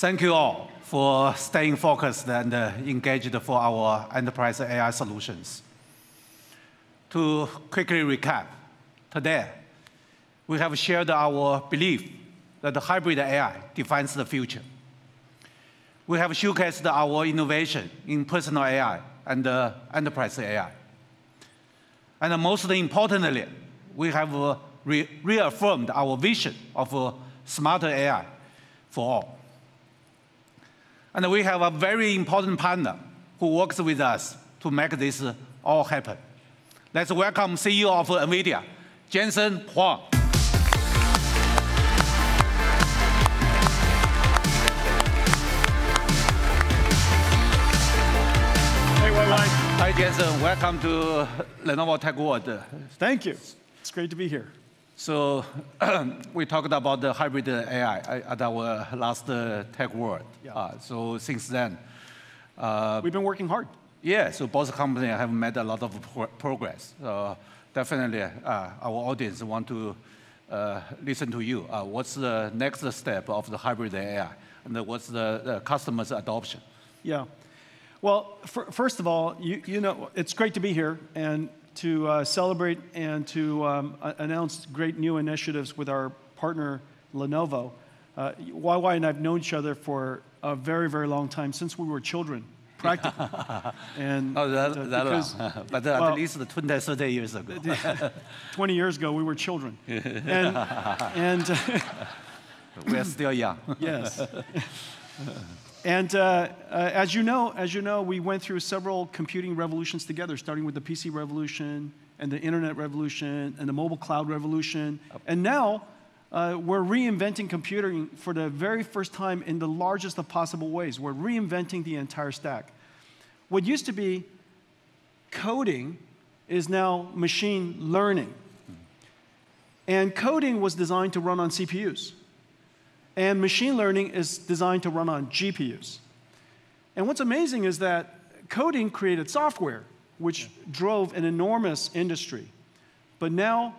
Thank you all for staying focused and engaged for our enterprise AI solutions. To quickly recap, today we have shared our belief that the hybrid AI defines the future. We have showcased our innovation in personal AI and enterprise AI. And most importantly, we have reaffirmed our vision of smarter AI for all. And we have a very important partner who works with us to make this all happen. Let's welcome CEO of NVIDIA, Jensen Huang. Hey, Wei-Wei. Hi, Jensen. Welcome to Lenovo Tech World. Thank you. It's great to be here. So we talked about the hybrid AI at our last Tech World. Yeah. So since then, we've been working hard. Yeah. So both companies have made a lot of progress. Definitely, our audience want to listen to you. What's the next step of the hybrid AI, and what's the customers' adoption? Yeah. Well, first of all, you know, it's great to be here and to celebrate and to announce great new initiatives with our partner, Lenovo. YY and I have known each other for a very, very long time, since we were children, practically. And oh, that because, but well, at least 20, 30 years ago. 20 years ago, we were children. And we are still young. Yes. And as you know, we went through several computing revolutions together, starting with the PC revolution, and the internet revolution, and the mobile cloud revolution. And now, we're reinventing computing for the very first time in the largest of possible ways. We're reinventing the entire stack. What used to be coding is now machine learning. And coding was designed to run on CPUs. And machine learning is designed to run on GPUs. And what's amazing is that coding created software, which drove an enormous industry. But now,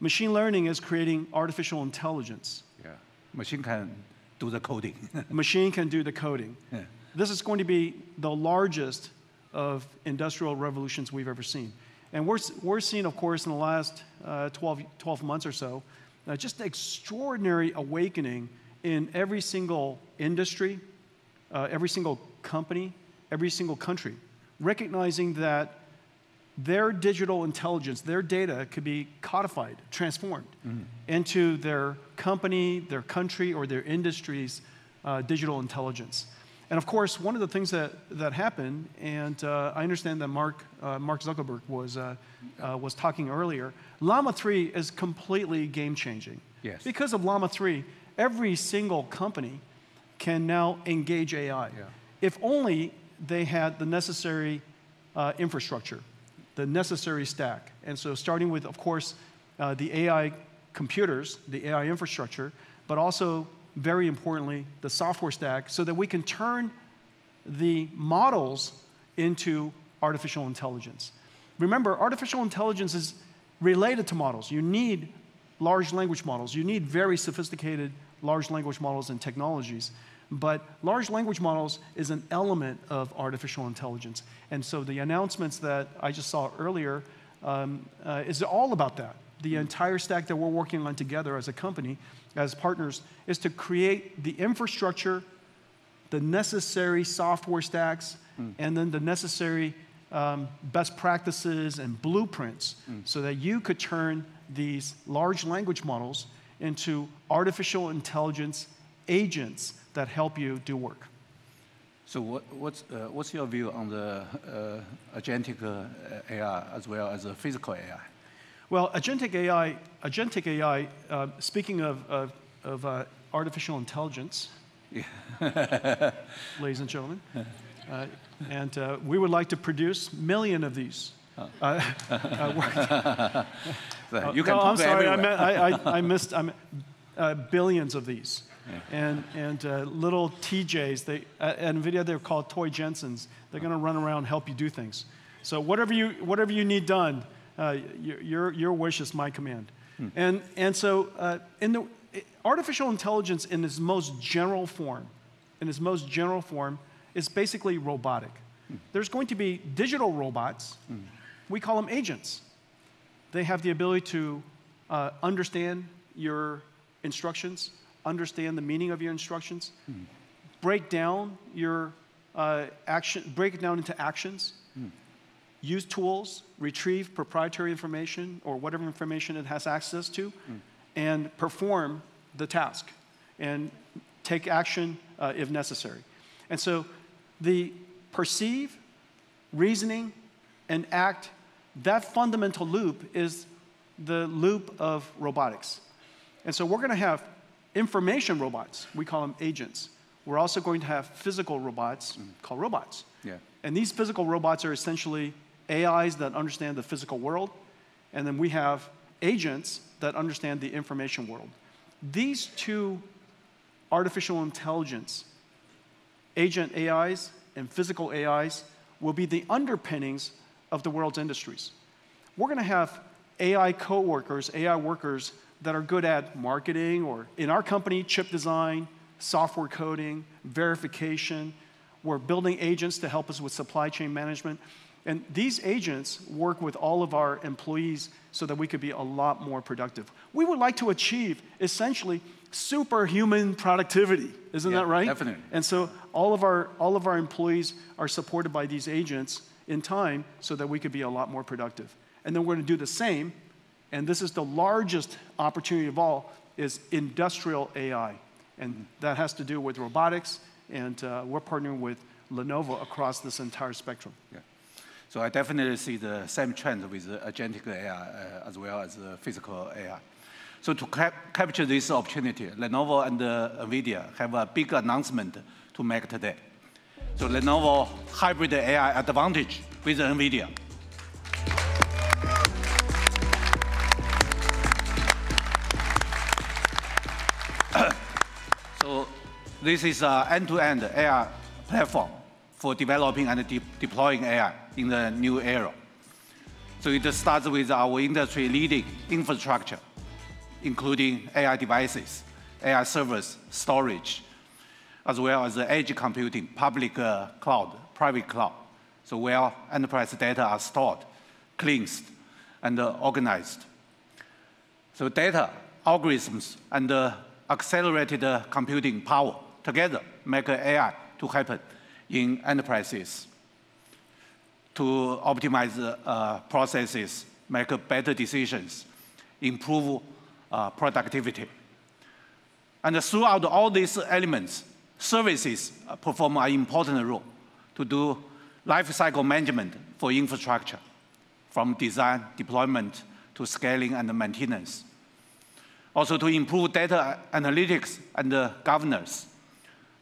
machine learning is creating artificial intelligence. Yeah, machine can do the coding. Machine can do the coding. Yeah. This is going to be the largest of industrial revolutions we've ever seen. And we're seeing, of course, in the last 12 months or so, just extraordinary awakening in every single industry, every single company, every single country, recognizing that their digital intelligence, their data could be codified, transformed into their company, their country, or their industry's digital intelligence. And of course, one of the things that happened, and I understand that Mark Zuckerberg was talking earlier, Llama 3 is completely game-changing. Yes. Because of Llama 3, every single company can now engage AI. Yeah. If only they had the necessary infrastructure, the necessary stack. And so starting with, of course, the AI computers, the AI infrastructure, but also, very importantly, the software stack, so that we can turn the models into artificial intelligence. Remember, artificial intelligence is related to models. You need large language models. You need very sophisticated large language models and technologies. But large language models is an element of artificial intelligence. And so the announcements that I just saw earlier is all about that. The entire stack that we're working on together as a company, as partners, is to create the infrastructure, the necessary software stacks, and then the necessary best practices and blueprints so that you could turn these large language models into artificial intelligence agents that help you do work. So what's your view on the agentic AI as well as the physical AI? Well, agentic AI. Speaking of artificial intelligence, yeah. Ladies and gentlemen, and we would like to produce millions of these. You can. No, I'm sorry. I missed. Billions of these, yeah. and little TJs. They at NVIDIA they're called toy Jensens. They're going to run around and help you do things. So whatever you need done. Your wish is my command. And so in the artificial intelligence in its most general form, is basically robotic. There's going to be digital robots. We call them agents. They have the ability to understand your instructions, understand the meaning of your instructions, break down your break it down into actions, use tools, retrieve proprietary information or whatever information it has access to, and perform the task and take action if necessary. And so the perceive, reasoning, and act, that fundamental loop is the loop of robotics. And so we're going to have information robots. We call them agents. We're also going to have physical robots called robots. Yeah. And these physical robots are essentially AIs that understand the physical world. And then we have agents that understand the information world. These two artificial intelligence, agent AIs and physical AIs, will be the underpinnings of the world's industries. We're going to have AI co-workers, AI workers that are good at marketing or, in our company, chip design, software coding, verification. We're building agents to help us with supply chain management. And these agents work with all of our employees so that we could be a lot more productive. We would like to achieve, essentially, superhuman productivity. Isn't that right? Definitely. And so all of our employees are supported by these agents in time so that we could be a lot more productive. And then we're going to do the same, and this is the largest opportunity of all, is industrial AI. And that has to do with robotics, and we're partnering with Lenovo across this entire spectrum. Yeah. So I definitely see the same trend with agentic AI as well as physical AI. So to capture this opportunity, Lenovo and NVIDIA have a big announcement to make today. So Lenovo Hybrid AI Advantage with NVIDIA. So this is an end-to-end AI platform for developing and deploying AI in the new era. So it starts with our industry-leading infrastructure, including AI devices, AI servers, storage, as well as edge computing, public cloud, private cloud. So where enterprise data are stored, cleansed, and organized. So data, algorithms, and accelerated computing power together make AI to happen in enterprises, to optimize processes, make better decisions, improve productivity. And throughout all these elements, services perform an important role to do lifecycle management for infrastructure, from design, deployment, to scaling and maintenance. Also to improve data analytics and governance,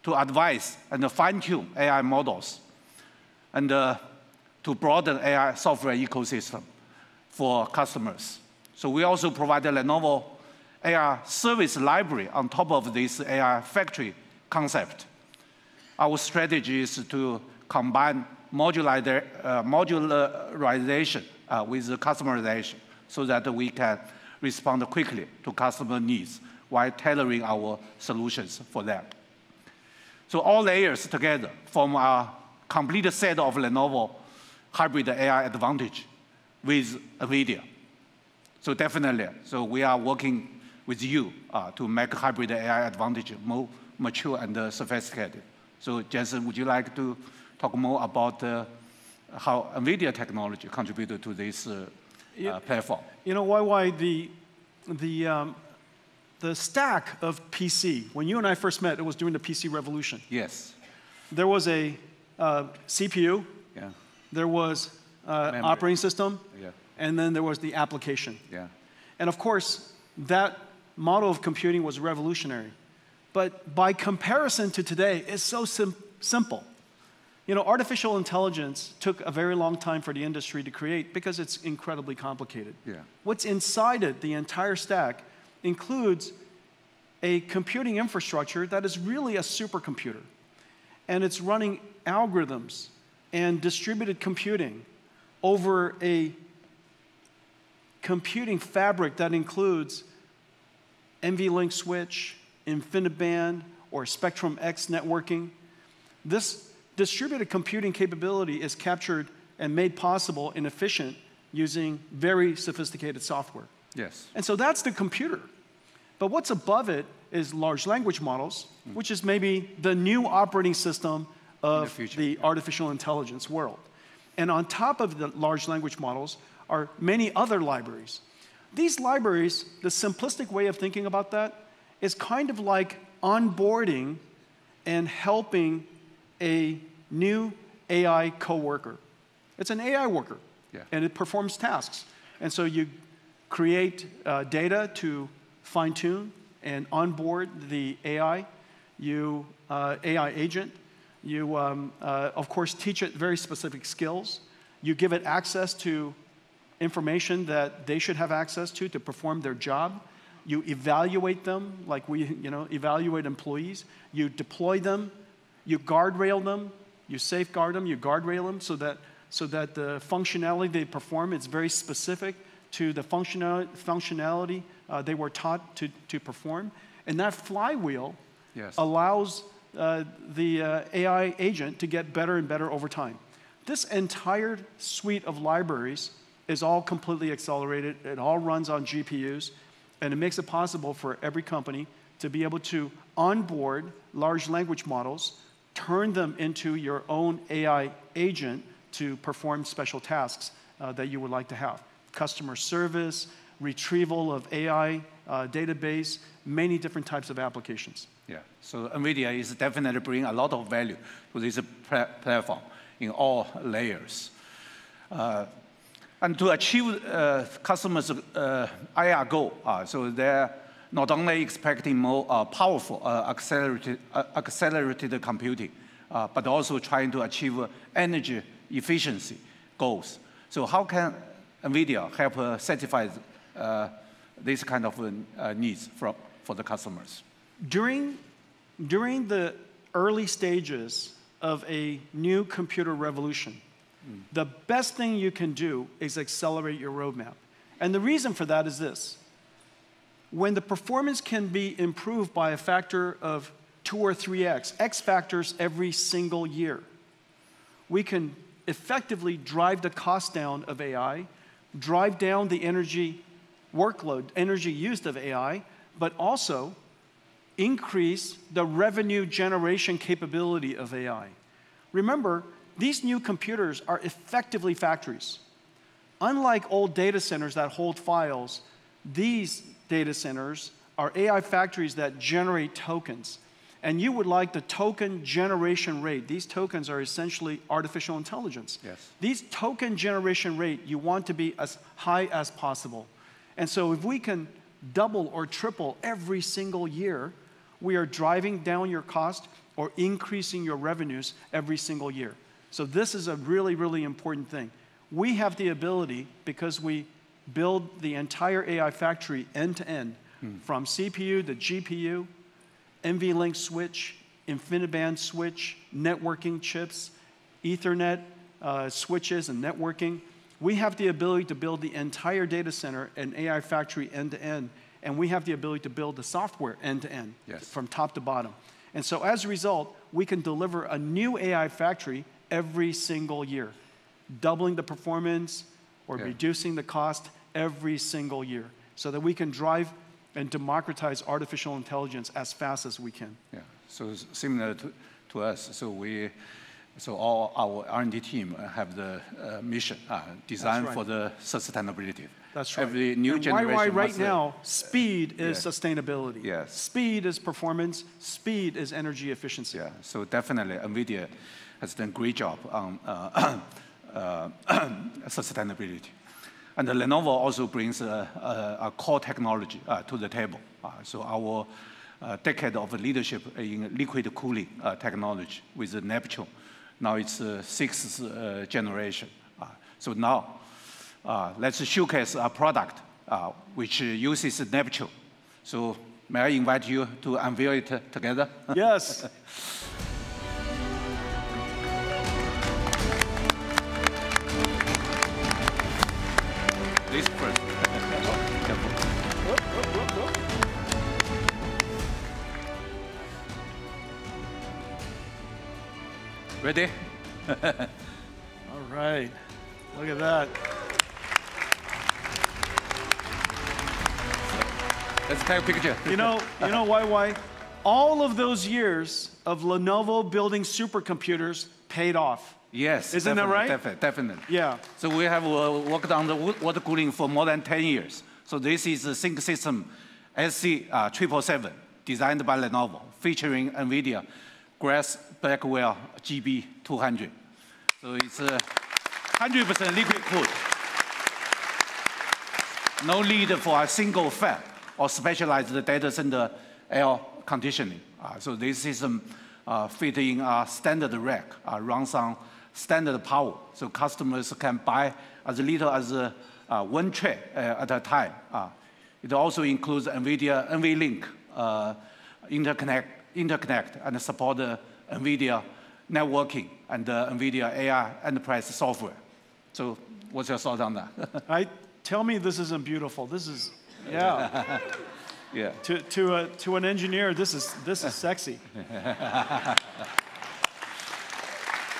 to advise and fine-tune AI models, and to broaden AI software ecosystem for customers. So we also provide a Lenovo AI service library on top of this AI factory concept. Our strategy is to combine modularization with customization so that we can respond quickly to customer needs while tailoring our solutions for them. So all layers together form a complete set of Lenovo Hybrid AI Advantage with NVIDIA. So definitely, so we are working with you to make Hybrid AI Advantage more mature and sophisticated. So Jensen, would you like to talk more about how NVIDIA technology contributed to this platform? You know, YY, the stack of PC, when you and I first met, it was during the PC revolution. Yes. There was a CPU. Yeah. There was operating system. Yeah. And then there was the application. Yeah. And of course, that model of computing was revolutionary. But by comparison to today, it's so simple. You know, artificial intelligence took a very long time for the industry to create because it's incredibly complicated. Yeah. What's inside it, the entire stack, includes a computing infrastructure that is really a supercomputer. And it's running algorithms and distributed computing over a computing fabric that includes NVLink switch, InfiniBand, or Spectrum X networking. This distributed computing capability is captured and made possible and efficient using very sophisticated software. Yes. And so that's the computer. But what's above it is large language models, which is maybe the new operating system of the artificial intelligence world. And on top of the large language models are many other libraries. These libraries, the simplistic way of thinking about that is kind of like onboarding and helping a new AI coworker. It's an AI worker, and it performs tasks. And so you create data to fine-tune and onboard the AI, AI agent. You, of course, teach it very specific skills. You give it access to information that they should have access to perform their job. You evaluate them, like we evaluate employees. You deploy them. You guardrail them. You safeguard them. You guardrail them so that the functionality they perform is very specific to the functionality they were taught to perform. And that flywheel allows the AI agent to get better and better over time. This entire suite of libraries is all completely accelerated. It all runs on GPUs. And it makes it possible for every company to be able to onboard large language models, turn them into your own AI agent to perform special tasks that you would like to have. Customer service, retrieval of AI database, many different types of applications. Yeah, so NVIDIA is definitely bringing a lot of value to this platform in all layers. And to achieve customers' IR goal, so they're not only expecting more powerful accelerated computing, but also trying to achieve energy efficiency goals. So how can NVIDIA help satisfy this kind of needs for the customers? During the early stages of a new computer revolution, the best thing you can do is accelerate your roadmap. And the reason for that is this. When the performance can be improved by a factor of 2 or 3x, x factors every single year, we can effectively drive the cost down of AI, drive down the energy workload, energy used of AI, but also increase the revenue generation capability of AI. Remember, these new computers are effectively factories. Unlike old data centers that hold files, these data centers are AI factories that generate tokens. And you would like the token generation rate. These tokens are essentially artificial intelligence. Yes. These token generation rate, you want to be as high as possible. And so if we can double or triple every single year, we are driving down your cost or increasing your revenues every single year. So this is a really, really important thing. We have the ability, because we build the entire AI factory end-to-end, from CPU to GPU, NVLink switch, InfiniBand switch, networking chips, Ethernet switches and networking. We have the ability to build the entire data center and AI factory end-to-end, and we have the ability to build the software end-to-end, from top to bottom. And so as a result, we can deliver a new AI factory every single year, doubling the performance or reducing the cost every single year so that we can drive and democratize artificial intelligence as fast as we can. Yeah, so it's similar to us. So all our R&D team have the mission, design for the sustainability. That's right. Every new generation. Why right now, speed is sustainability. Yes. Speed is performance. Speed is energy efficiency. Yeah, so definitely NVIDIA has done a great job on sustainability. And Lenovo also brings a core technology to the table. So our decade of leadership in liquid cooling technology with Neptune, now it's the 6th generation. So now, let's showcase a product which uses Neptune. So may I invite you to unveil it together? Yes. This person. Ready? All right. Look at that. Let's take a picture. You know why? All of those years of Lenovo building supercomputers paid off. Yes. Isn't that right? Definitely. Yeah. So we have worked on the water cooling for more than 10 years. So this is the Think System SC777 designed by Lenovo, featuring NVIDIA Grace Blackwell GB200. So it's 100% liquid cooled. No need for a single fan or specialized data center air conditioning. So this system fit in a standard rack, runs on standard power, so customers can buy as little as one tray at a time. It also includes NVIDIA NVLink interconnect and support NVIDIA networking and NVIDIA AI enterprise software. So what's your thought on that? Tell me this isn't beautiful. This is, yeah. Yeah. To an engineer, this is sexy.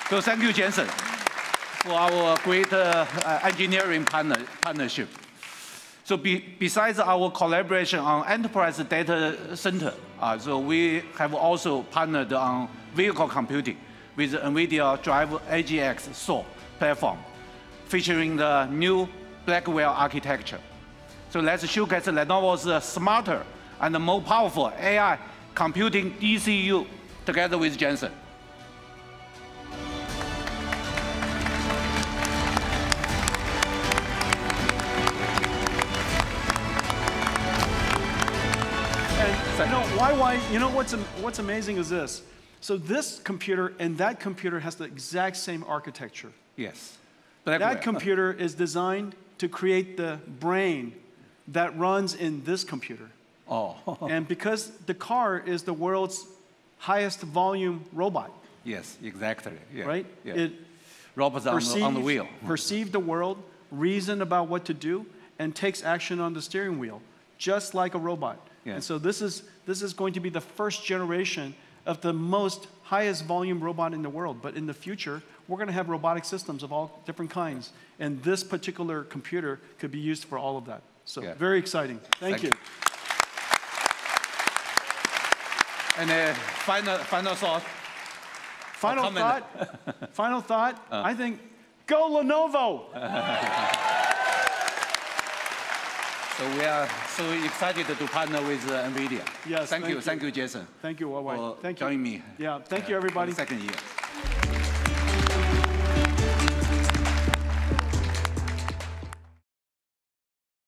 So thank you, Jensen, for our great engineering partnership. So besides our collaboration on enterprise data center, so we have also partnered on vehicle computing with NVIDIA Drive AGX SOAR platform, featuring the new Blackwell architecture. So let's showcase Lenovo's smarter and more powerful AI computing DCU together with Jensen. And you know what's amazing is this. So this computer and that computer has the exact same architecture. Yes. Blackwell. That computer is designed to create the brain that runs in this computer. Oh. And because the car is the world's highest volume robot. Yes, exactly. Yeah. Right? Yeah. It robots on the wheel. Perceives the world, reason about what to do, and takes action on the steering wheel, just like a robot. Yeah. And so this is going to be the first generation of the most highest volume robot in the world. But in the future, we're going to have robotic systems of all different kinds. And this particular computer could be used for all of that. So yeah. Very exciting. Thank you. And final thought. Final thought. Final thought. I think, go Lenovo. So we are so excited to partner with NVIDIA. Yes. Thank you. Thank you, Jason. Thank you, Huawei. Thank you. Joining me. Yeah. Thank you, everybody. Second year.